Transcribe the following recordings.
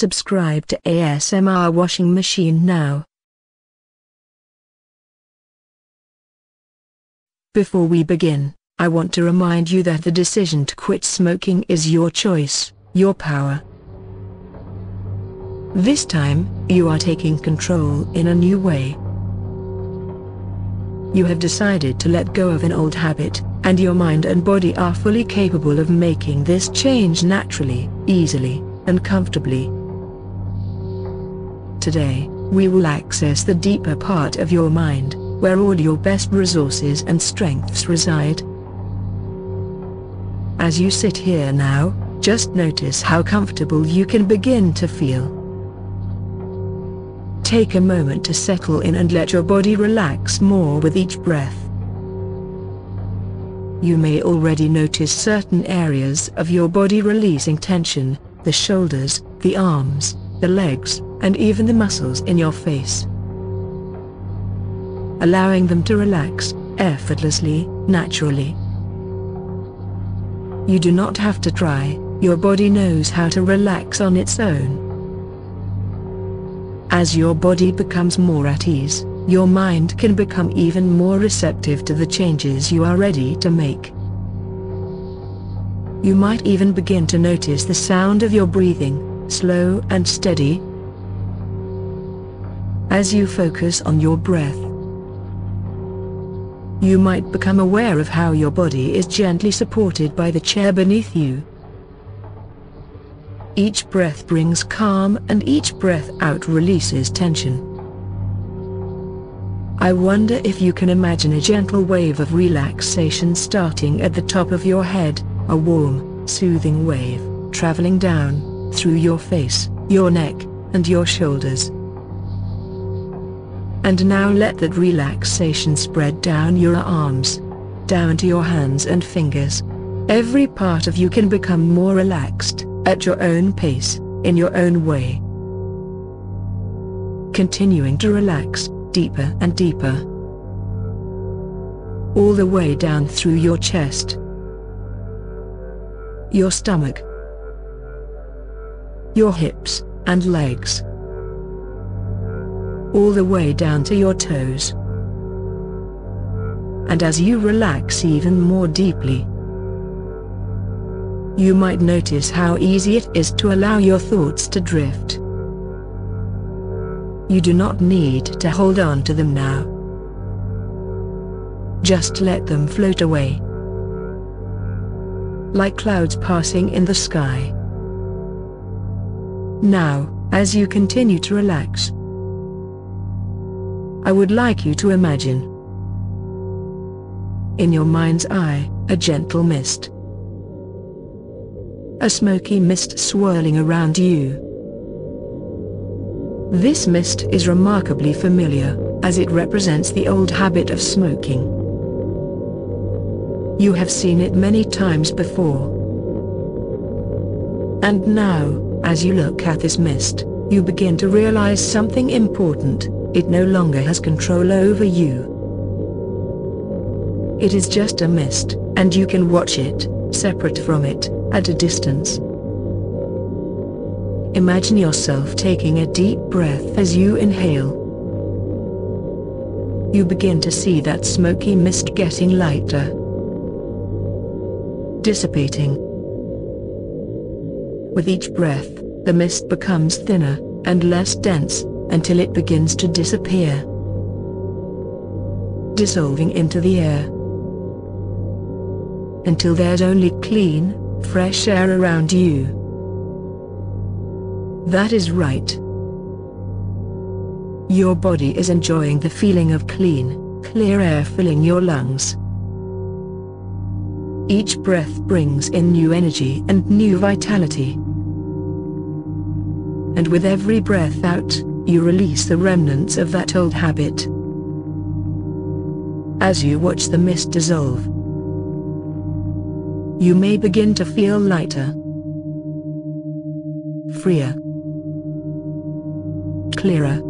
Subscribe to ASMR Washing Machine now. Before we begin, I want to remind you that the decision to quit smoking is your choice, your power. This time, you are taking control in a new way. You have decided to let go of an old habit, and your mind and body are fully capable of making this change naturally, easily, and comfortably. Today, we will access the deeper part of your mind, where all your best resources and strengths reside. As you sit here now, just notice how comfortable you can begin to feel. Take a moment to settle in and let your body relax more with each breath. You may already notice certain areas of your body releasing tension, the shoulders, the arms, the legs, and even the muscles in your face. Allowing them to relax, effortlessly, naturally. You do not have to try, your body knows how to relax on its own. As your body becomes more at ease, your mind can become even more receptive to the changes you are ready to make. You might even begin to notice the sound of your breathing, slow and steady. As you focus on your breath, you might become aware of how your body is gently supported by the chair beneath you. Each breath brings calm and each breath out releases tension. I wonder if you can imagine a gentle wave of relaxation starting at the top of your head, a warm, soothing wave, traveling down, through your face, your neck, and your shoulders. And now let that relaxation spread down your arms, down to your hands and fingers. Every part of you can become more relaxed, at your own pace, in your own way. Continuing to relax, deeper and deeper. All the way down through your chest, your stomach, your hips, and legs. All the way down to your toes. And as you relax even more deeply, you might notice how easy it is to allow your thoughts to drift. You do not need to hold on to them now. Just let them float away, like clouds passing in the sky. Now, as you continue to relax, I would like you to imagine, in your mind's eye, a gentle mist. A smoky mist swirling around you. This mist is remarkably familiar, as it represents the old habit of smoking. You have seen it many times before. And now, as you look at this mist, you begin to realize something important, it no longer has control over you. It is just a mist, and you can watch it, separate from it, at a distance. Imagine yourself taking a deep breath as you inhale. You begin to see that smoky mist getting lighter, dissipating. With each breath, the mist becomes thinner and less dense, until it begins to disappear, dissolving into the air, until there's only clean, fresh air around you. That is right. Your body is enjoying the feeling of clean, clear air filling your lungs. Each breath brings in new energy and new vitality. And with every breath out, you release the remnants of that old habit. As you watch the mist dissolve, you may begin to feel lighter, freer, clearer.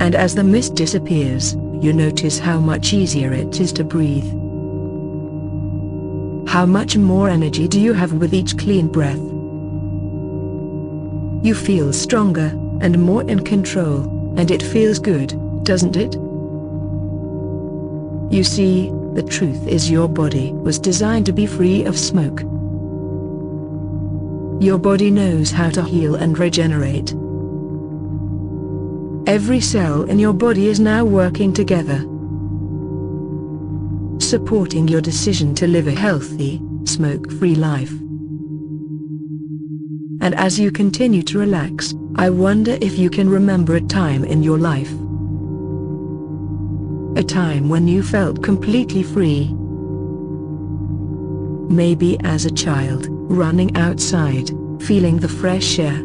And as the mist disappears, you notice how much easier it is to breathe. How much more energy do you have with each clean breath? You feel stronger, and more in control, and it feels good, doesn't it? You see, the truth is your body was designed to be free of smoke. Your body knows how to heal and regenerate. Every cell in your body is now working together, supporting your decision to live a healthy, smoke-free life. And as you continue to relax, I wonder if you can remember a time in your life. A time when you felt completely free. Maybe as a child, running outside, feeling the fresh air.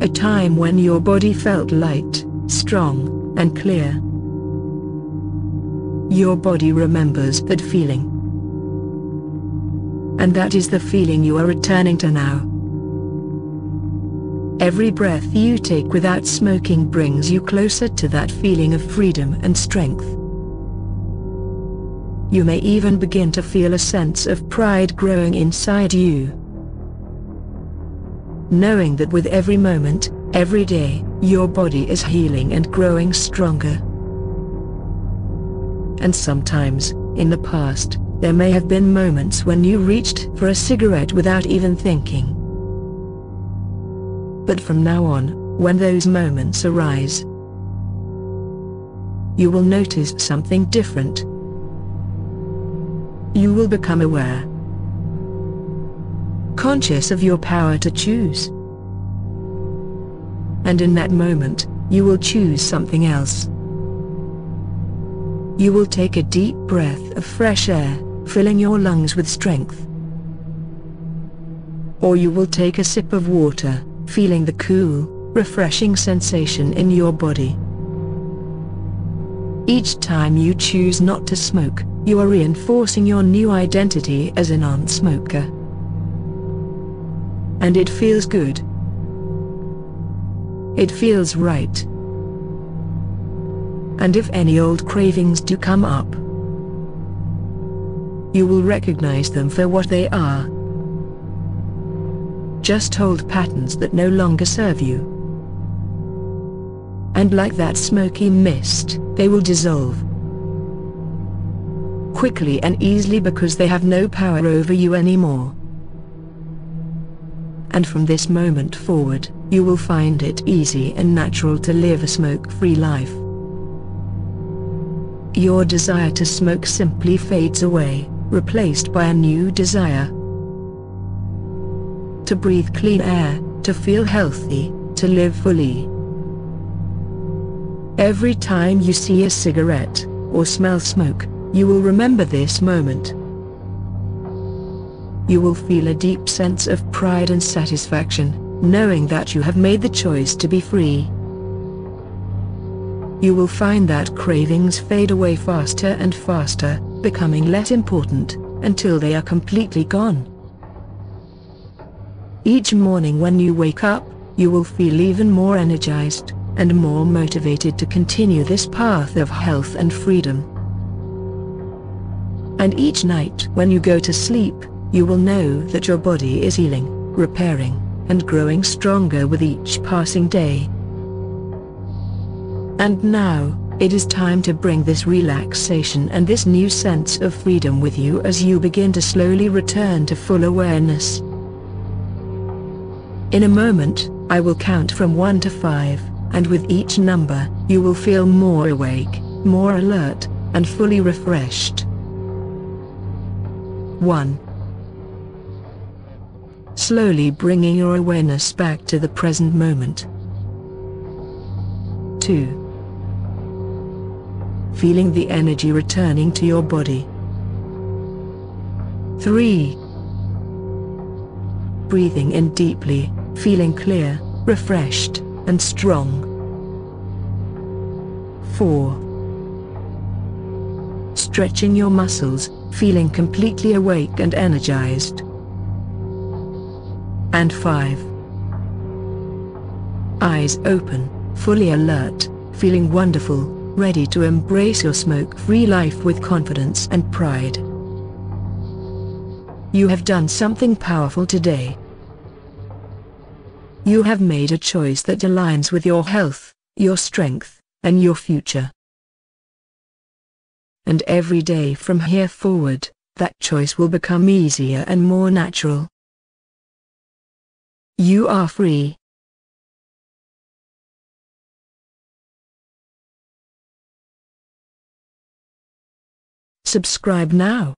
A time when your body felt light, strong, and clear. Your body remembers that feeling. And that is the feeling you are returning to now. Every breath you take without smoking brings you closer to that feeling of freedom and strength. You may even begin to feel a sense of pride growing inside you, knowing that with every moment, every day, your body is healing and growing stronger. And sometimes, in the past, there may have been moments when you reached for a cigarette without even thinking. But from now on, when those moments arise, you will notice something different. You will become aware, conscious of your power to choose. And in that moment, you will choose something else. You will take a deep breath of fresh air, filling your lungs with strength. Or you will take a sip of water, feeling the cool, refreshing sensation in your body. Each time you choose not to smoke, you are reinforcing your new identity as a non-smoker. And it feels good. It feels right. And if any old cravings do come up, you will recognize them for what they are. Just old patterns that no longer serve you. And like that smoky mist, they will dissolve quickly and easily because they have no power over you anymore. And from this moment forward, you will find it easy and natural to live a smoke-free life. Your desire to smoke simply fades away, replaced by a new desire to breathe clean air, to feel healthy, to live fully. Every time you see a cigarette, or smell smoke, you will remember this moment. You will feel a deep sense of pride and satisfaction, knowing that you have made the choice to be free. You will find that cravings fade away faster and faster, becoming less important, until they are completely gone. Each morning when you wake up, you will feel even more energized, and more motivated to continue this path of health and freedom. And each night when you go to sleep, you will know that your body is healing, repairing, and growing stronger with each passing day. And now, it is time to bring this relaxation and this new sense of freedom with you as you begin to slowly return to full awareness. In a moment, I will count from 1 to 5, and with each number, you will feel more awake, more alert, and fully refreshed. 1. Slowly bringing your awareness back to the present moment. 2. Feeling the energy returning to your body. 3. Breathing in deeply, feeling clear, refreshed, and strong. 4. Stretching your muscles, feeling completely awake and energized. And 5. Eyes open, fully alert, feeling wonderful, ready to embrace your smoke-free life with confidence and pride. You have done something powerful today. You have made a choice that aligns with your health, your strength, and your future. And every day from here forward, that choice will become easier and more natural. You are free. Subscribe now.